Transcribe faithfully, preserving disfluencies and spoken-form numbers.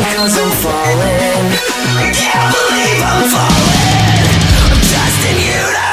as I'm falling. I can't believe I'm falling. I'm trusting you to